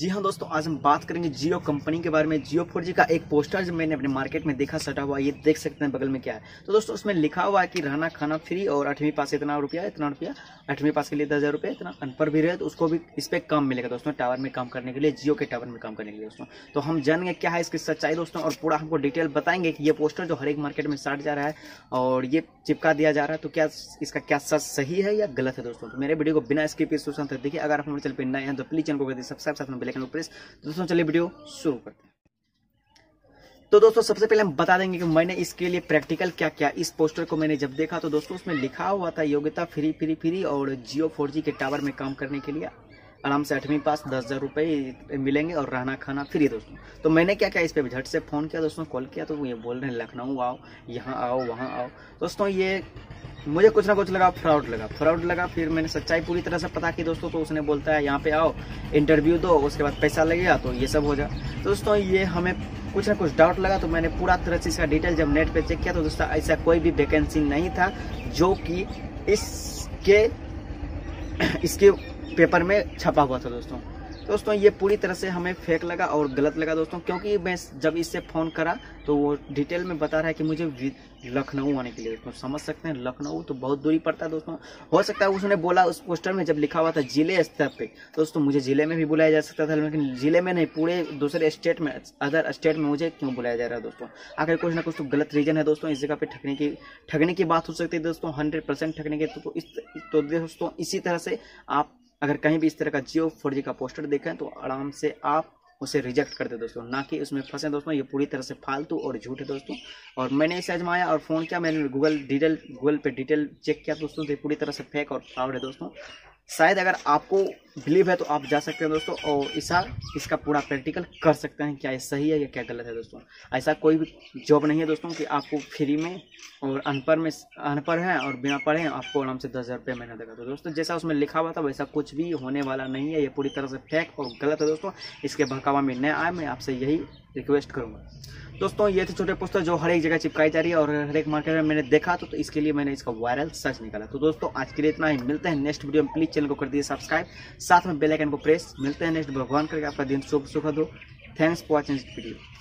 जी हाँ दोस्तों, आज हम बात करेंगे जियो कंपनी के बारे में। जियो 4G का एक पोस्टर जो मैंने अपने मार्केट में देखा सटा हुआ, ये देख सकते हैं बगल में क्या है। तो दोस्तों उसमें लिखा हुआ है कि रहना खाना फ्री और 8वीं पास इतना रुपया, 8वीं पास के लिए 10,000 रुपये, इतना अनपढ़ भी रहे तो उसको भी इस पर काम मिलेगा दोस्तों, टावर में काम करने के लिए, जियो के टावर में काम करने के लिए दोस्तों। तो हम जानेंगे क्या है इसकी सच्चाई दोस्तों, और पूरा हमको डिटेल बताएंगे कि ये पोस्टर जो हर एक मार्केट में साट जा रहा है और ये चिपका दिया जा रहा है, तो क्या इसका क्या सच सही है या गलत है दोस्तों। तो मेरे वीडियो को बिना स्किप किए शुरू तक देखिए। अगर आप हमारे चैनल पर नए हैं तो प्लीज चैनल को कर दीजिए सब्सक्राइब। दोस्तों चलिए वीडियो शुरू करते हैं। तो दोस्तों सबसे पहले हम बता देंगे कि मैंने इसके लिए प्रैक्टिकल क्या किया। इस पोस्टर को मैंने जब देखा तो दोस्तों उसमें लिखा हुआ था योग्यता फ्री और जियो 4G के टावर में काम करने के लिए आराम से 8वीं पास 10,000 रुपये मिलेंगे और रहना खाना फ्री दोस्तों। तो मैंने क्या क्या इस पर झट से फ़ोन किया दोस्तों, कॉल किया, तो ये बोल रहे हैं लखनऊ आओ, यहाँ आओ, वहाँ आओ। दोस्तों ये मुझे कुछ ना कुछ लगा फ्रॉड लगा। फिर मैंने सच्चाई पूरी तरह से पता की दोस्तों, तो उसने बोलता है यहाँ पे आओ, इंटरव्यू दो, उसके बाद पैसा लगेगा, तो ये सब हो जा। तो दोस्तों ये हमें कुछ ना कुछ डाउट लगा, तो मैंने पूरा तरह से इसका डिटेल जब नेट पे चेक किया तो दोस्तों ऐसा कोई भी वैकेंसी नहीं था जो कि इसके पेपर में छपा हुआ था दोस्तों। ये पूरी तरह से हमें फेक लगा और गलत लगा दोस्तों, क्योंकि मैं जब इससे फ़ोन करा तो वो डिटेल में बता रहा है कि मुझे लखनऊ आने के लिए दोस्तों। समझ सकते हैं लखनऊ तो बहुत दूरी पड़ता है दोस्तों। हो सकता है उसने बोला, उस पोस्टर में जब लिखा हुआ था जिले स्तर पे दोस्तों, मुझे जिले में भी बुलाया जा सकता था, लेकिन जिले में नहीं, पूरे दूसरे स्टेट में, अदर स्टेट में मुझे क्यों बुलाया जा रहा है दोस्तों। आखिर कुछ ना कुछ तो गलत रीजन है दोस्तों। इस जगह पर ठगने की बात हो सकती है दोस्तों, 100% ठगने के। तो दोस्तों इसी तरह से आप अगर कहीं भी इस तरह का जियो 4G का पोस्टर देखें तो आराम से आप उसे रिजेक्ट कर दें दोस्तों, ना कि उसमें फंसे दोस्तों। ये पूरी तरह से फालतू और झूठ है दोस्तों। और मैंने इसे आजमाया और फ़ोन किया, मैंने गूगल पे डिटेल चेक किया दोस्तों, तो पूरी तरह से फेक और फ्रॉड है दोस्तों। शायद अगर आपको बिलीव है तो आप जा सकते हैं दोस्तों और इसका पूरा प्रैक्टिकल कर सकते हैं, क्या ये सही है या क्या गलत है दोस्तों। ऐसा कोई भी जॉब नहीं है दोस्तों कि आपको फ्री में और अनपढ़ हैं और बिना पढ़े आपको आराम से 10,000 रुपये महीना देगा। तो दोस्तों जैसा उसमें लिखा हुआ था वैसा कुछ भी होने वाला नहीं है। ये पूरी तरह से फेक और गलत है दोस्तों, इसके बहकावा में न आए, मैं आपसे यही रिक्वेस्ट करूँगा दोस्तों। ये थे छोटे पोस्टर जो हर एक जगह चिपकाई जा रही है और हर एक मार्केट में मैंने देखा, तो इसके लिए मैंने इसका वायरल सर्च निकाला। तो दोस्तों आज के लिए इतना ही, मिलते हैं नेक्स्ट वीडियो में। प्लीज चैनल को कर दीजिए सब्सक्राइब, साथ में बेल आइकन को प्रेस। मिलते हैं नेक्स्ट, भगवान करके आपका दिन शुभ सुखद हो। Thanks for watching video.